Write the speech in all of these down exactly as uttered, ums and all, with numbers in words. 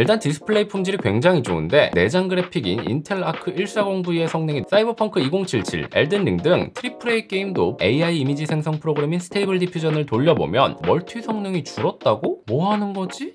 일단 디스플레이 품질이 굉장히 좋은데 내장 그래픽인 인텔 아크 백사십 브이의 성능이 사이버펑크 이공칠칠, 엘든링 등 트리플 에이 게임도 에이아이 이미지 생성 프로그램인 스테이블 디퓨전을 돌려보면 멀티 성능이 줄었다고? 뭐 하는 거지?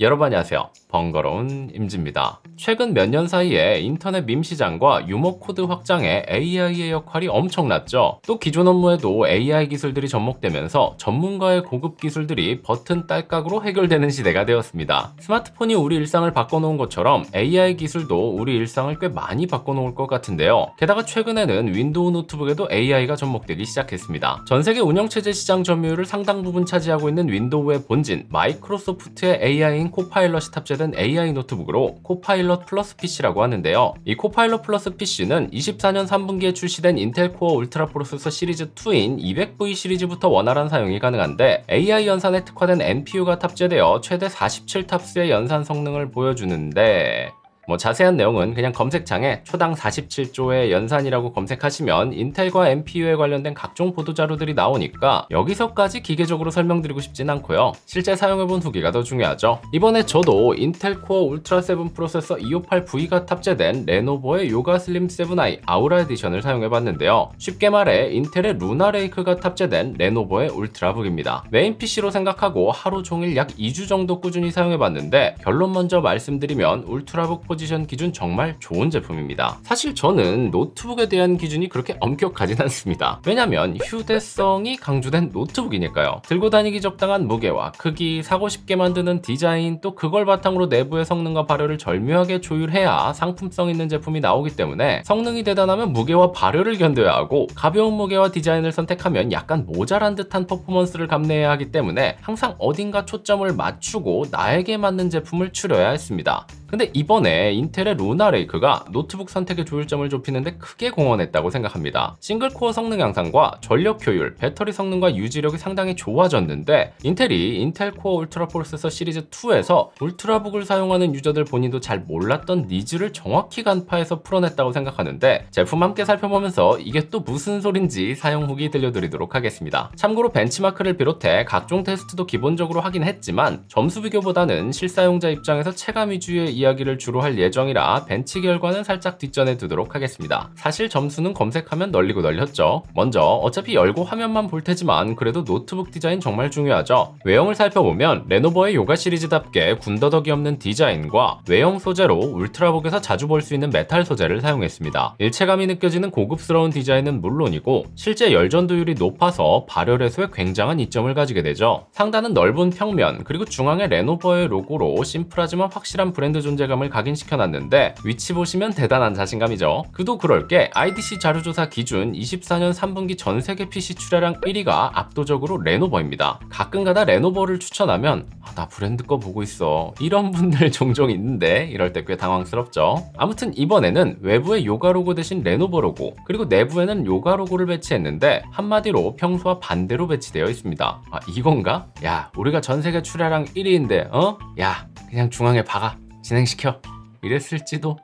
여러분 안녕하세요. 번거로운 임지입니다. 최근 몇 년 사이에 인터넷 밈 시장과 유머 코드 확장에 에이아이의 역할이 엄청났죠. 또 기존 업무에도 에이아이 기술들이 접목되면서 전문가의 고급 기술들이 버튼 딸깍으로 해결되는 시대가 되었습니다. 스마트폰이 우리 일상을 바꿔놓은 것처럼 에이아이 기술도 우리 일상을 꽤 많이 바꿔놓을 것 같은데요. 게다가 최근에는 윈도우 노트북에도 에이아이가 접목되기 시작했습니다. 전 세계 운영체제 시장 점유율을 상당 부분 차지하고 있는 윈도우의 본진 마이크로소프트의 에이아이인 코파일럿이 탑재된 에이아이 노트북으로 코파일럿 플러스 피시라고 하는데요. 이 코파일럿 플러스 피시는 이십사년 삼분기에 출시된 인텔 코어 울트라 프로세서 시리즈 이인 이백 브이 시리즈부터 원활한 사용이 가능한데 에이아이 연산에 특화된 엔피유가 탑재되어 최대 사십칠 탑스의 연산 성능을 보여주는데 뭐 자세한 내용은 그냥 검색창에 초당 사십칠조의 연산이라고 검색하시면 인텔과 엔피유에 관련된 각종 보도자료들이 나오니까 여기서까지 기계적으로 설명드리고 싶진 않고요. 실제 사용해본 후기가 더 중요하죠. 이번에 저도 인텔 코어 울트라 칠 프로세서 이백오십팔 브이가 탑재된 레노버의 요가 슬림 칠 아이 아우라 에디션을 사용해봤는데요. 쉽게 말해 인텔의 루나레이크가 탑재된 레노버의 울트라북입니다. 메인 피시로 생각하고 하루 종일 약 이주 정도 꾸준히 사용해봤는데 결론 먼저 말씀드리면 울트라북 포지션 포지션 기준 정말 좋은 제품입니다. 사실 저는 노트북에 대한 기준이 그렇게 엄격하진 않습니다. 왜냐면 휴대성이 강조된 노트북이니까요. 들고 다니기 적당한 무게와 크기, 사고 싶게 만드는 디자인, 또 그걸 바탕으로 내부의 성능과 발열을 절묘하게 조율해야 상품성 있는 제품이 나오기 때문에 성능이 대단하면 무게와 발열을 견뎌야 하고 가벼운 무게와 디자인을 선택하면 약간 모자란 듯한 퍼포먼스를 감내해야 하기 때문에 항상 어딘가 초점을 맞추고 나에게 맞는 제품을 추려야 했습니다. 근데 이번에 인텔의 루나레이크가 노트북 선택의 조율점을 좁히는데 크게 공헌했다고 생각합니다. 싱글코어 성능 향상과 전력 효율, 배터리 성능과 유지력이 상당히 좋아졌는데 인텔이 인텔 코어 울트라 프로세서 시리즈 이에서 울트라북을 사용하는 유저들 본인도 잘 몰랐던 니즈를 정확히 간파해서 풀어냈다고 생각하는데 제품 함께 살펴보면서 이게 또 무슨 소린지 사용 후기 들려드리도록 하겠습니다. 참고로 벤치마크를 비롯해 각종 테스트도 기본적으로 하긴 했지만 점수 비교보다는 실사용자 입장에서 체감 위주의 이야기를 주로 할 예정이라 벤치 결과는 살짝 뒷전에 두도록 하겠습니다. 사실 점수는 검색하면 널리고 널렸죠. 먼저 어차피 열고 화면만 볼 테지만 그래도 노트북 디자인 정말 중요하죠. 외형을 살펴보면 레노버의 요가 시리즈답게 군더더기 없는 디자인과 외형 소재로 울트라북에서 자주 볼 수 있는 메탈 소재를 사용했습니다. 일체감이 느껴지는 고급스러운 디자인은 물론이고 실제 열전도율이 높아서 발열 해소에 굉장한 이점을 가지게 되죠. 상단은 넓은 평면 그리고 중앙에 레노버의 로고로 심플하지만 확실한 브랜드 존재감을 각인시켜놨는데 위치 보시면 대단한 자신감이죠. 그도 그럴 게 아이디씨 자료조사 기준 이십사년 삼분기 전세계 피시 출하량 일위가 압도적으로 레노버입니다. 가끔가다 레노버를 추천하면 아, 나 브랜드 거 보고 있어 이런 분들 종종 있는데 이럴 때 꽤 당황스럽죠. 아무튼 이번에는 외부에 요가 로고 대신 레노버 로고 그리고 내부에는 요가 로고를 배치했는데 한마디로 평소와 반대로 배치되어 있습니다. 아 이건가? 야 우리가 전세계 출하량 일위인데 어? 야 그냥 중앙에 박아 진행시켜 이랬을지도.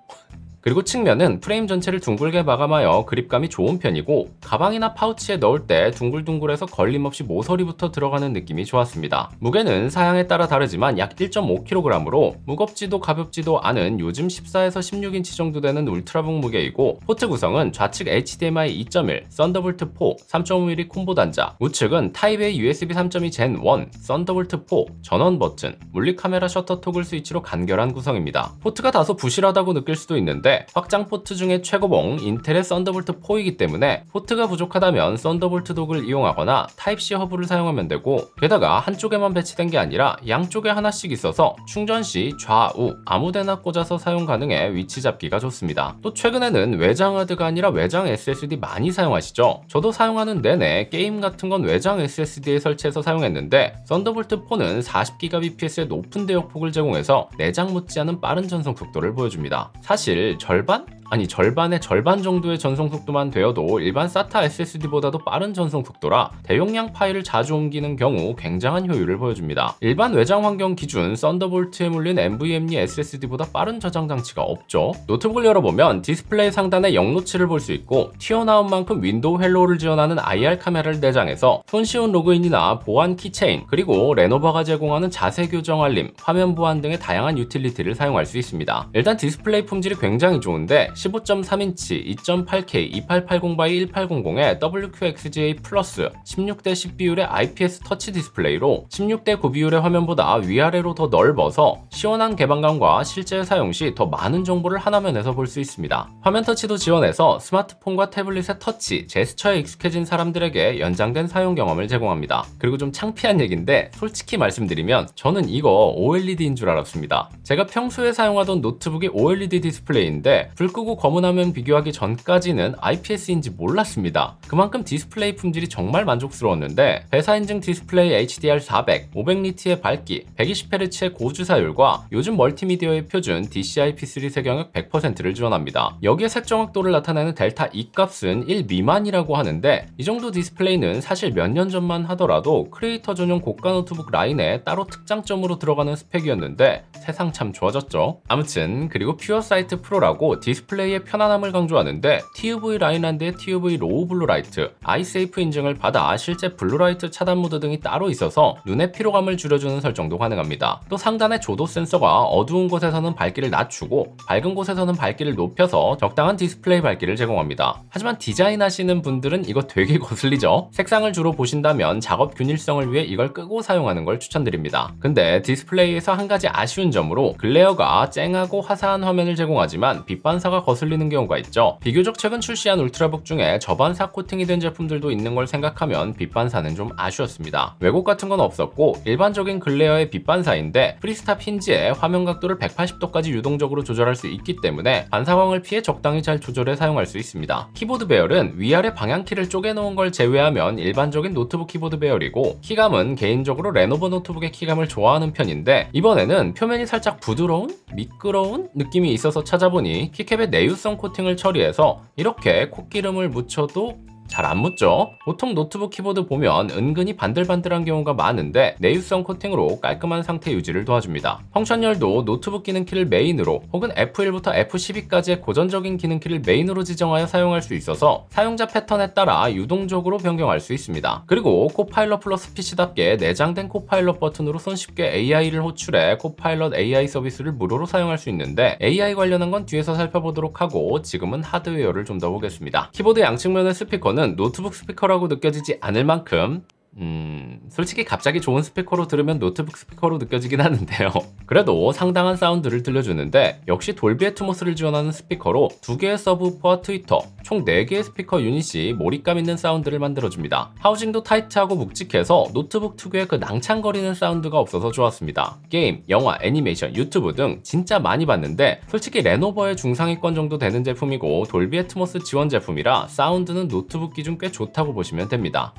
그리고 측면은 프레임 전체를 둥글게 마감하여 그립감이 좋은 편이고 가방이나 파우치에 넣을 때 둥글둥글해서 걸림없이 모서리부터 들어가는 느낌이 좋았습니다. 무게는 사양에 따라 다르지만 약 일점오 킬로그램으로 무겁지도 가볍지도 않은 요즘 십사에서 십육인치 정도 되는 울트라북 무게이고 포트 구성은 좌측 에이치디엠아이 이 점 일, 썬더볼트 사, 삼 점 오 밀리미터 콤보 단자, 우측은 타입A 유에스비 삼 점 이 젠 일, 썬더볼트 사, 전원 버튼, 물리 카메라 셔터 토글 스위치로 간결한 구성입니다. 포트가 다소 부실하다고 느낄 수도 있는데 확장 포트 중에 최고봉 인텔의 썬더볼트 사이기 때문에 포트가 부족하다면 썬더볼트 독을 이용하거나 타입 씨 허브를 사용하면 되고 게다가 한쪽에만 배치된 게 아니라 양쪽에 하나씩 있어서 충전 시 좌우 아무데나 꽂아서 사용 가능해 위치 잡기가 좋습니다. 또 최근에는 외장 하드가 아니라 외장 에스에스디 많이 사용하시죠? 저도 사용하는 내내 게임 같은 건 외장 에스에스디에 설치해서 사용했는데 썬더볼트 사는 사십 기가비피에스의 높은 대역폭을 제공해서 내장 못지않은 빠른 전송 속도를 보여줍니다. 사실 절반? 아니 절반의 절반 정도의 전송 속도만 되어도 일반 사타 에스에스디보다도 빠른 전송 속도라 대용량 파일을 자주 옮기는 경우 굉장한 효율을 보여줍니다. 일반 외장 환경 기준 썬더볼트에 물린 엔브이엠이 에스에스디보다 빠른 저장 장치가 없죠. 노트북을 열어보면 디스플레이 상단에 영노치를 볼 수 있고 튀어나온 만큼 윈도우 헬로우를 지원하는 아이알 카메라를 내장해서 손쉬운 로그인이나 보안 키체인, 그리고 레노버가 제공하는 자세 교정 알림, 화면 보안 등의 다양한 유틸리티를 사용할 수 있습니다. 일단 디스플레이 품질이 굉장히 좋은데 십오 점 삼 인치 이 점 팔 케이 이팔팔공 바이 천팔백에 더블유큐엑스지에이 플러스 십육 대 십 비율의 아이피에스 터치 디스플레이로 십육 대 구 비율의 화면보다 위아래로 더 넓어서 시원한 개방감과 실제 사용 시 더 많은 정보를 한 화면에서 볼 수 있습니다. 화면 터치도 지원해서 스마트폰과 태블릿의 터치, 제스처에 익숙해진 사람들에게 연장된 사용 경험을 제공합니다. 그리고 좀 창피한 얘기인데 솔직히 말씀드리면 저는 이거 오엘이디인 줄 알았습니다. 제가 평소에 사용하던 노트북이 오엘이디 디스플레이인데 불 끄고 검은 화면 비교하기 전까지는 아이피에스인지 몰랐습니다. 그만큼 디스플레이 품질이 정말 만족스러웠는데 배사인증 디스플레이 에이치디알 사백, 오백 니트의 밝기, 백이십 헤르츠의 고주사율과 요즘 멀티미디어의 표준 디씨아이 피 쓰리 색영역 백 퍼센트를 지원합니다. 여기에 색 정확도를 나타내는 델타 E 값은 일 미만이라고 하는데 이 정도 디스플레이는 사실 몇 년 전만 하더라도 크리에이터 전용 고가 노트북 라인에 따로 특장점으로 들어가는 스펙이었는데 세상 참 좋아졌죠. 아무튼 그리고 퓨어 사이트 프로라고 디스플레이의 편안함을 강조하는데 티유브이 라인란드의 티유브이 로우 블루라이트, 아이세이프 인증을 받아 실제 블루라이트 차단 모드 등이 따로 있어서 눈의 피로감을 줄여주는 설정도 가능합니다. 또 상단의 조도 센서가 어두운 곳에서는 밝기를 낮추고 밝은 곳에서는 밝기를 높여서 적당한 디스플레이 밝기를 제공합니다. 하지만 디자인하시는 분들은 이거 되게 거슬리죠? 색상을 주로 보신다면 작업 균일성을 위해 이걸 끄고 사용하는 걸 추천드립니다. 근데 디스플레이에서 한 가지 아쉬운 점으로 글레어가 쨍하고 화사한 화면을 제공하지만 빛반사가 거슬리는 경우가 있죠. 비교적 최근 출시한 울트라북 중에 저반사 코팅이 된 제품들도 있는 걸 생각하면 빛반사는 좀 아쉬웠습니다. 왜곡 같은 건 없었고 일반적인 글레어의 빛반사인데 프리스탑 힌지에 화면 각도를 백팔십 도까지 유동적으로 조절할 수 있기 때문에 반사광을 피해 적당히 잘 조절해 사용할 수 있습니다. 키보드 배열은 위아래 방향키를 쪼개놓은 걸 제외하면 일반적인 노트북 키보드 배열이고 키감은 개인적으로 레노버 노트북의 키감을 좋아하는 편인데 이번에는 표면이 살짝 부드러운? 미끄러운? 느낌이 있어서 찾아보니 키캡의 내유성 코팅을 처리해서 이렇게 콧기름을 묻혀도 잘 안 묻죠? 보통 노트북 키보드 보면 은근히 반들반들한 경우가 많은데 내유성 코팅으로 깔끔한 상태 유지를 도와줍니다. 펑션열도 노트북 기능키를 메인으로 혹은 에프 일부터 에프 십이까지의 고전적인 기능키를 메인으로 지정하여 사용할 수 있어서 사용자 패턴에 따라 유동적으로 변경할 수 있습니다. 그리고 코파일럿 플러스 피씨답게 내장된 코파일럿 버튼으로 손쉽게 에이아이를 호출해 코파일럿 에이아이 서비스를 무료로 사용할 수 있는데 에이아이 관련한 건 뒤에서 살펴보도록 하고 지금은 하드웨어를 좀 더 보겠습니다. 키보드 양측면의 스피커는 노트북 스피커라고 느껴지지 않을 만큼 음... 솔직히 갑자기 좋은 스피커로 들으면 노트북 스피커로 느껴지긴 하는데요. 그래도 상당한 사운드를 들려주는데 역시 돌비 애트모스를 지원하는 스피커로 두 개의 서브우퍼와 트위터, 총 네 개의 스피커 유닛이 몰입감 있는 사운드를 만들어줍니다. 하우징도 타이트하고 묵직해서 노트북 특유의 그 낭창거리는 사운드가 없어서 좋았습니다. 게임, 영화, 애니메이션, 유튜브 등 진짜 많이 봤는데 솔직히 레노버의 중상위권 정도 되는 제품이고 돌비 애트모스 지원 제품이라 사운드는 노트북 기준 꽤 좋다고 보시면 됩니다.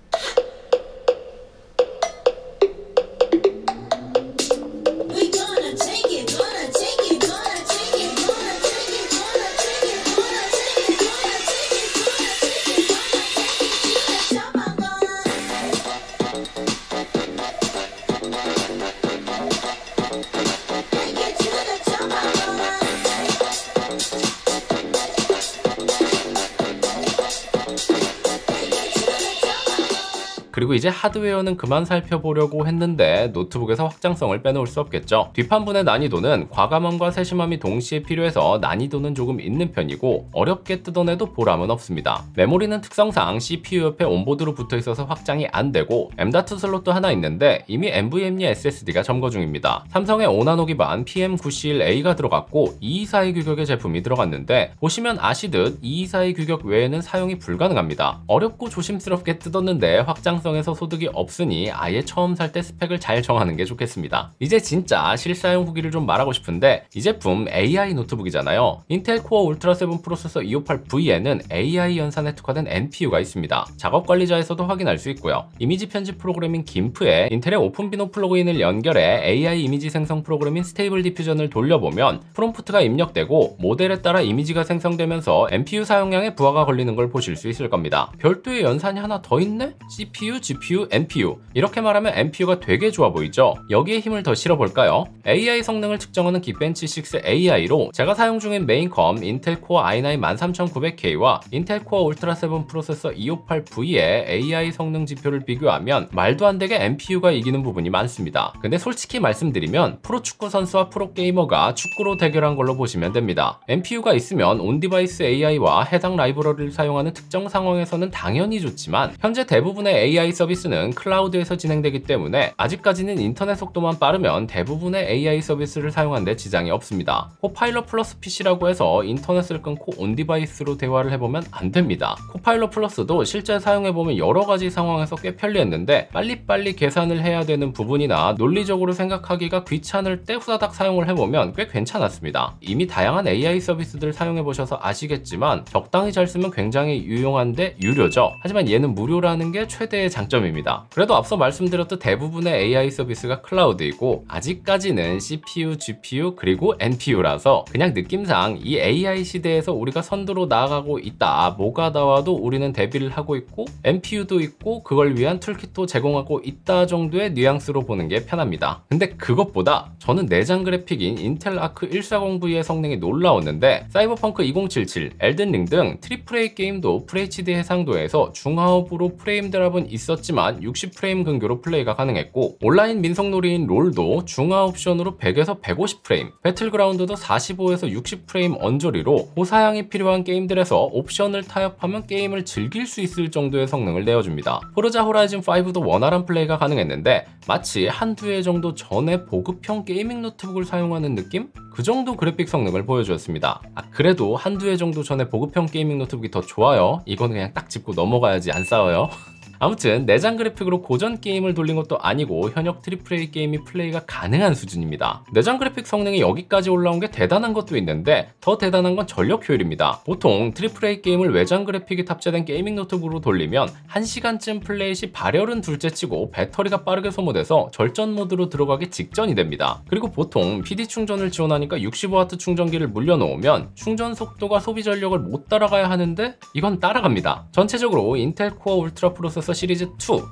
그리고 이제 하드웨어는 그만 살펴보려고 했는데 노트북에서 확장성을 빼놓을 수 없겠죠. 뒷판분의 난이도는 과감함과 세심함이 동시에 필요해서 난이도는 조금 있는 편이고 어렵게 뜯어내도 보람은 없습니다. 메모리는 특성상 씨피유 옆에 온보드로 붙어있어서 확장이 안 되고 엠 닷 투 슬롯도 하나 있는데 이미 엔브이엠이 에스에스디가 점거 중입니다. 삼성의 오 나노 기반 피엠 구십일 에이가 들어갔고 이이사이 규격의 제품이 들어갔는데 보시면 아시듯 이이사이 규격 외에는 사용이 불가능합니다. 어렵고 조심스럽게 뜯었는데 확장성 가성에서 소득이 없으니 아예 처음 살 때 스펙을 잘 정하는 게 좋겠습니다. 이제 진짜 실사용 후기를 좀 말하고 싶은데 이 제품 에이아이 노트북이잖아요. 인텔 코어 울트라 칠 프로세서 이백오십팔 브이에는 에이아이 연산에 특화된 엔피유가 있습니다. 작업 관리자에서도 확인할 수 있고요. 이미지 편집 프로그램인 김프에 인텔의 오픈비노 플러그인을 연결해 에이아이 이미지 생성 프로그램인 스테이블 디퓨전을 돌려보면 프롬프트가 입력되고 모델에 따라 이미지가 생성되면서 엔피유 사용량에 부하가 걸리는 걸 보실 수 있을 겁니다. 별도의 연산이 하나 더 있네? 씨피유, 지피유, 엔피유 이렇게 말하면 엔피유가 되게 좋아 보이죠? 여기에 힘을 더 실어볼까요? 에이아이 성능을 측정하는 기벤치 육 에이아이로 제가 사용 중인 메인컴 인텔 코어 아이 나인 일삼구공공케이와 인텔 코어 울트라 칠 프로세서 이백오십팔 브이의 에이아이 성능 지표를 비교하면 말도 안 되게 엔피유가 이기는 부분이 많습니다. 근데 솔직히 말씀드리면 프로축구 선수와 프로게이머가 축구로 대결한 걸로 보시면 됩니다. 엔피유가 있으면 온디바이스 에이아이와 해당 라이브러리를 사용하는 특정 상황에서는 당연히 좋지만 현재 대부분의 에이아이 서비스는 클라우드에서 진행되기 때문에 아직까지는 인터넷 속도만 빠르면 대부분의 에이아이 서비스를 사용하는 데 지장이 없습니다. 코파일럿 플러스 피씨라고 해서 인터넷을 끊고 온디바이스로 대화를 해보면 안 됩니다. 코파일럿 플러스도 실제 사용해보면 여러가지 상황에서 꽤 편리했는데 빨리빨리 계산을 해야 되는 부분이나 논리적으로 생각하기가 귀찮을 때 후다닥 사용을 해보면 꽤 괜찮았습니다. 이미 다양한 에이아이 서비스들을 사용해보셔서 아시겠지만 적당히 잘 쓰면 굉장히 유용한데 유료죠. 하지만 얘는 무료라는 게 최대의 장점입니다. 그래도 앞서 말씀드렸듯 대부분의 에이아이 서비스가 클라우드이고 아직까지는 씨피유, 지피유 그리고 엔피유라서 그냥 느낌상 이 에이아이 시대에서 우리가 선두로 나아가고 있다, 뭐가 나와도 우리는 대비를 하고 있고 엔피유도 있고 그걸 위한 툴킷도 제공하고 있다 정도의 뉘앙스로 보는 게 편합니다. 근데 그것보다 저는 내장 그래픽인 인텔 아크 백사십 브이의 성능이 놀라웠는데 사이버펑크 이공칠칠, 엘든링 등 트리플 에이 게임도 풀에이치디 해상도에서 중하업으로 프레임 드랍은 있었지만 육십 프레임 근교로 플레이가 가능했고 온라인 민속놀이인 롤도 중하 옵션으로 백에서 백오십 프레임, 배틀그라운드도 사십오에서 육십 프레임 언저리로 고사양이 필요한 게임들에서 옵션을 타협하면 게임을 즐길 수 있을 정도의 성능을 내어줍니다. 포르자 호라이즌 파이브도 원활한 플레이가 가능했는데 마치 한두 해 정도 전에 보급형 게이밍 노트북을 사용하는 느낌? 그 정도 그래픽 성능을 보여주었습니다. 아, 그래도 한두 해 정도 전에 보급형 게이밍 노트북이 더 좋아요. 이건 그냥 딱 짚고 넘어가야지 안 싸워요. 아무튼 내장 그래픽으로 고전 게임을 돌린 것도 아니고 현역 트리플 에이 게임이 플레이가 가능한 수준입니다. 내장 그래픽 성능이 여기까지 올라온 게 대단한 것도 있는데 더 대단한 건 전력 효율입니다. 보통 트리플 에이 게임을 외장 그래픽이 탑재된 게이밍 노트북으로 돌리면 한 시간쯤 플레이 시 발열은 둘째치고 배터리가 빠르게 소모돼서 절전 모드로 들어가기 직전이 됩니다. 그리고 보통 피디 충전을 지원하니까 육십오 와트 충전기를 물려놓으면 충전 속도가 소비 전력을 못 따라가야 하는데 이건 따라갑니다. 전체적으로 인텔 코어 울트라 프로세서 시리즈 이,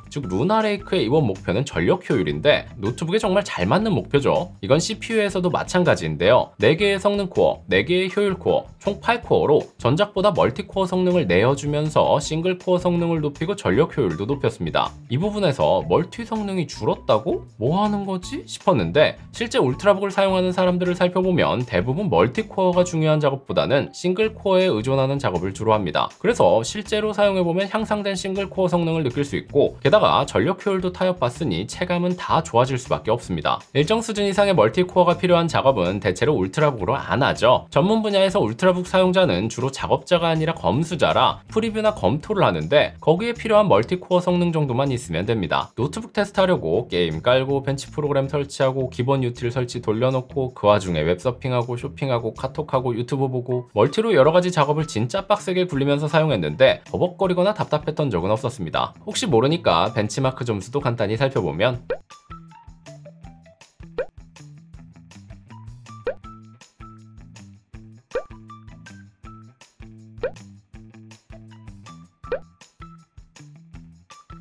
즉 루나레이크의 이번 목표는 전력 효율인데 노트북에 정말 잘 맞는 목표죠. 이건 씨피유에서도 마찬가지인데요. 네 개의 성능 코어, 네 개의 효율 코어, 총 팔 코어로 전작보다 멀티코어 성능을 내어주면서 싱글코어 성능을 높이고 전력 효율도 높였습니다. 이 부분에서 멀티 성능이 줄었다고? 뭐 하는 거지? 싶었는데 실제 울트라북을 사용하는 사람들을 살펴보면 대부분 멀티코어가 중요한 작업보다는 싱글코어에 의존하는 작업을 주로 합니다. 그래서 실제로 사용해보면 향상된 싱글코어 성능을 느낄 수 있고 게다가 전력 효율도 타협봤으니 체감은 다 좋아질 수밖에 없습니다. 일정 수준 이상의 멀티코어가 필요한 작업은 대체로 울트라북으로 안 하죠. 전문 분야에서 울트라북 사용자는 주로 작업자가 아니라 검수자라 프리뷰나 검토를 하는데 거기에 필요한 멀티코어 성능 정도만 있으면 됩니다. 노트북 테스트하려고 게임 깔고 벤치 프로그램 설치하고 기본 유틸 설치 돌려놓고 그 와중에 웹서핑하고 쇼핑하고 카톡하고 유튜브 보고 멀티로 여러가지 작업을 진짜 빡세게 굴리면서 사용했는데 버벅거리거나 답답했던 적은 없었습니다. 혹시 모르니까 벤치마크 점수도 간단히 살펴보면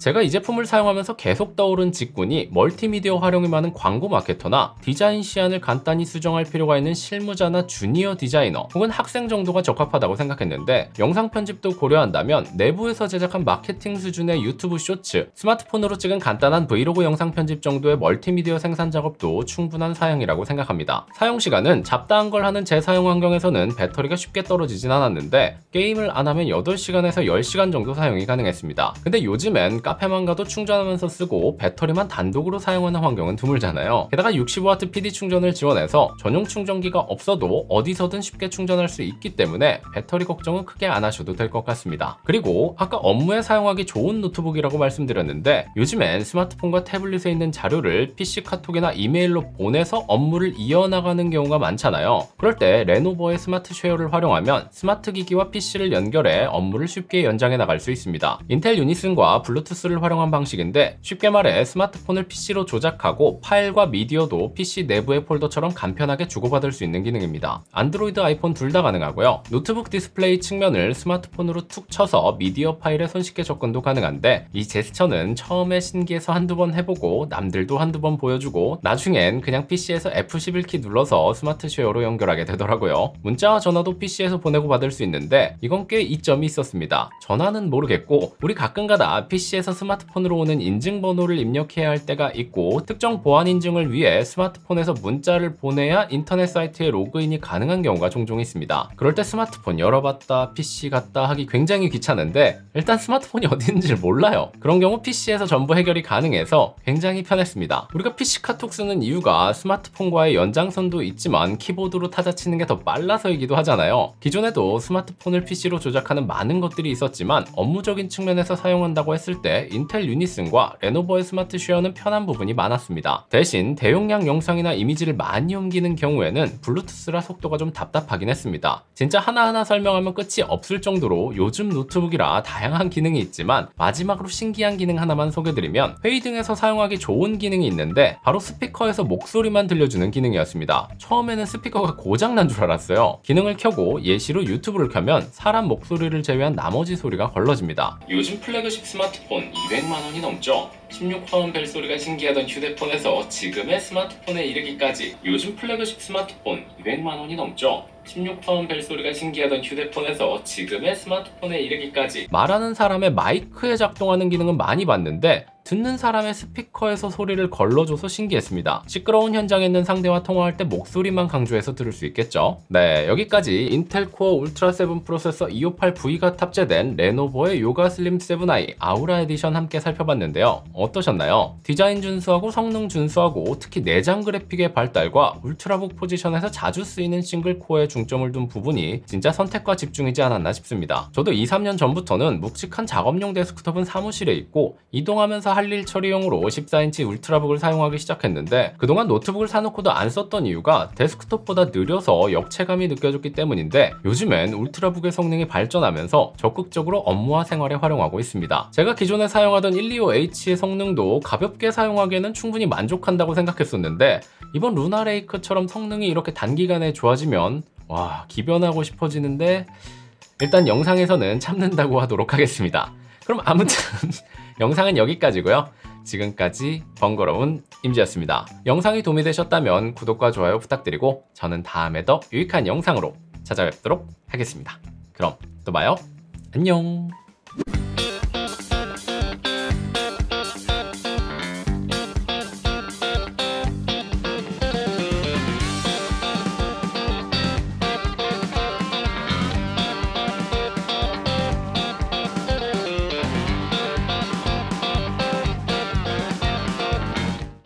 제가 이 제품을 사용하면서 계속 떠오른 직군이 멀티미디어 활용이 많은 광고 마케터나 디자인 시안을 간단히 수정할 필요가 있는 실무자나 주니어 디자이너 혹은 학생 정도가 적합하다고 생각했는데 영상 편집도 고려한다면 내부에서 제작한 마케팅 수준의 유튜브 쇼츠, 스마트폰으로 찍은 간단한 브이로그 영상 편집 정도의 멀티미디어 생산 작업도 충분한 사양이라고 생각합니다. 사용 시간은 잡다한 걸 하는 제 사용 환경에서는 배터리가 쉽게 떨어지진 않았는데 게임을 안 하면 여덟 시간에서 열 시간 정도 사용이 가능했습니다. 근데 요즘엔 카페만 가도 충전하면서 쓰고 배터리만 단독으로 사용하는 환경은 드물잖아요. 게다가 육십 와트 피디 충전을 지원해서 전용 충전기가 없어도 어디서든 쉽게 충전할 수 있기 때문에 배터리 걱정은 크게 안 하셔도 될 것 같습니다. 그리고 아까 업무에 사용하기 좋은 노트북이라고 말씀드렸는데 요즘엔 스마트폰과 태블릿에 있는 자료를 피씨 카톡이나 이메일로 보내서 업무를 이어나가는 경우가 많잖아요. 그럴 때 레노버의 스마트 쉐어를 활용하면 스마트 기기와 피씨를 연결해 업무를 쉽게 연장해 나갈 수 있습니다. 인텔 유니슨과 블루투스를 활용한 방식인데 쉽게 말해 스마트폰을 피씨로 조작하고 파일과 미디어도 피씨 내부의 폴더처럼 간편하게 주고받을 수 있는 기능입니다. 안드로이드, 아이폰 둘 다 가능하고요. 노트북 디스플레이 측면을 스마트폰으로 툭 쳐서 미디어 파일에 손쉽게 접근도 가능한데 이 제스처는 처음에 신기해서 한두 번 해보고 남들도 한두 번 보여주고 나중엔 그냥 피씨에서 에프 십일 키 눌러서 스마트 쉐어로 연결하게 되더라고요. 문자와 전화도 피씨에서 보내고 받을 수 있는데 이건 꽤 이점이 있었습니다. 전화는 모르겠고 우리 가끔가다 피씨에서 스마트폰으로 오는 인증번호를 입력해야 할 때가 있고 특정 보안 인증을 위해 스마트폰에서 문자를 보내야 인터넷 사이트에 로그인이 가능한 경우가 종종 있습니다. 그럴 때 스마트폰 열어봤다 피씨 갔다 하기 굉장히 귀찮은데 일단 스마트폰이 어디 있는지를 몰라요. 그런 경우 피씨에서 전부 해결이 가능해서 굉장히 편했습니다. 우리가 피씨 카톡 쓰는 이유가 스마트폰과의 연장선도 있지만 키보드로 타자치는 게 더 빨라서이기도 하잖아요. 기존에도 스마트폰을 피씨로 조작하는 많은 것들이 있었지만 업무적인 측면에서 사용한다고 했을 때 인텔 유니슨과 레노버의 스마트 쉐어는 편한 부분이 많았습니다. 대신 대용량 영상이나 이미지를 많이 옮기는 경우에는 블루투스라 속도가 좀 답답하긴 했습니다. 진짜 하나하나 설명하면 끝이 없을 정도로 요즘 노트북이라 다양한 기능이 있지만 마지막으로 신기한 기능 하나만 소개드리면 회의 등에서 사용하기 좋은 기능이 있는데 바로 스피커에서 목소리만 들려주는 기능이었습니다. 처음에는 스피커가 고장난 줄 알았어요. 기능을 켜고 예시로 유튜브를 켜면 사람 목소리를 제외한 나머지 소리가 걸러집니다. 요즘 플래그십 스마트폰 이백만 원이 넘죠? 십육 파운드 벨소리가 신기하던 휴대폰에서 지금의 스마트폰에 이르기까지 요즘 플래그십 스마트폰 이백만 원이 넘죠? 십육 파운드 벨소리가 신기하던 휴대폰에서 지금의 스마트폰에 이르기까지 말하는 사람의 마이크에 작동하는 기능은 많이 봤는데 듣는 사람의 스피커에서 소리를 걸러줘서 신기했습니다. 시끄러운 현장에 있는 상대와 통화할 때 목소리만 강조해서 들을 수 있겠죠? 네, 여기까지 인텔 코어 울트라 칠 프로세서 이백오십팔 브이가 탑재된 레노버의 요가 슬림 칠 아이 아우라 에디션 함께 살펴봤는데요. 어떠셨나요? 디자인 준수하고 성능 준수하고 특히 내장 그래픽의 발달과 울트라북 포지션에서 자주 쓰이는 싱글코어에 중점을 둔 부분이 진짜 선택과 집중이지 않았나 싶습니다. 저도 이, 삼 년 전부터는 묵직한 작업용 데스크톱은 사무실에 있고 이동하면서 할 일 처리용으로 십사 인치 울트라북을 사용하기 시작했는데 그동안 노트북을 사놓고도 안 썼던 이유가 데스크톱보다 느려서 역체감이 느껴졌기 때문인데 요즘엔 울트라북의 성능이 발전하면서 적극적으로 업무와 생활에 활용하고 있습니다. 제가 기존에 사용하던 백이십오 에이치의 성능도 가볍게 사용하기에는 충분히 만족한다고 생각했었는데 이번 루나레이크처럼 성능이 이렇게 단기간에 좋아지면 와, 기변하고 싶어지는데 일단 영상에서는 참는다고 하도록 하겠습니다. 그럼 아무튼 영상은 여기까지고요. 지금까지 번거로운 임지였습니다. 영상이 도움이 되셨다면 구독과 좋아요 부탁드리고 저는 다음에 더 유익한 영상으로 찾아뵙도록 하겠습니다. 그럼 또 봐요. 안녕.